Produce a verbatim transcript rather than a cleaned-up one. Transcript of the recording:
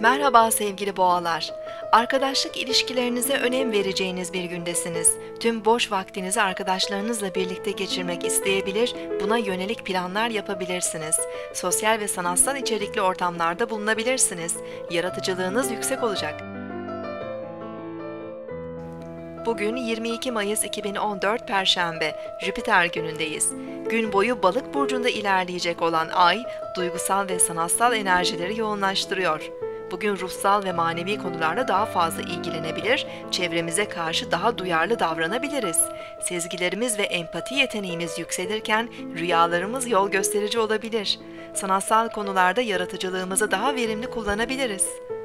Merhaba sevgili boğalar. Arkadaşlık ilişkilerinize önem vereceğiniz bir gündesiniz. Tüm boş vaktinizi arkadaşlarınızla birlikte geçirmek isteyebilir, buna yönelik planlar yapabilirsiniz. Sosyal ve sanatsal içerikli ortamlarda bulunabilirsiniz. Yaratıcılığınız yüksek olacak. Bugün yirmi iki Mayıs iki bin on dört Perşembe, Jüpiter günündeyiz. Gün boyu Balık burcunda ilerleyecek olan Ay, duygusal ve sanatsal enerjileri yoğunlaştırıyor. Bugün ruhsal ve manevi konularla daha fazla ilgilenebilir, çevremize karşı daha duyarlı davranabiliriz. Sezgilerimiz ve empati yeteneğimiz yükselirken rüyalarımız yol gösterici olabilir. Sanatsal konularda yaratıcılığımızı daha verimli kullanabiliriz.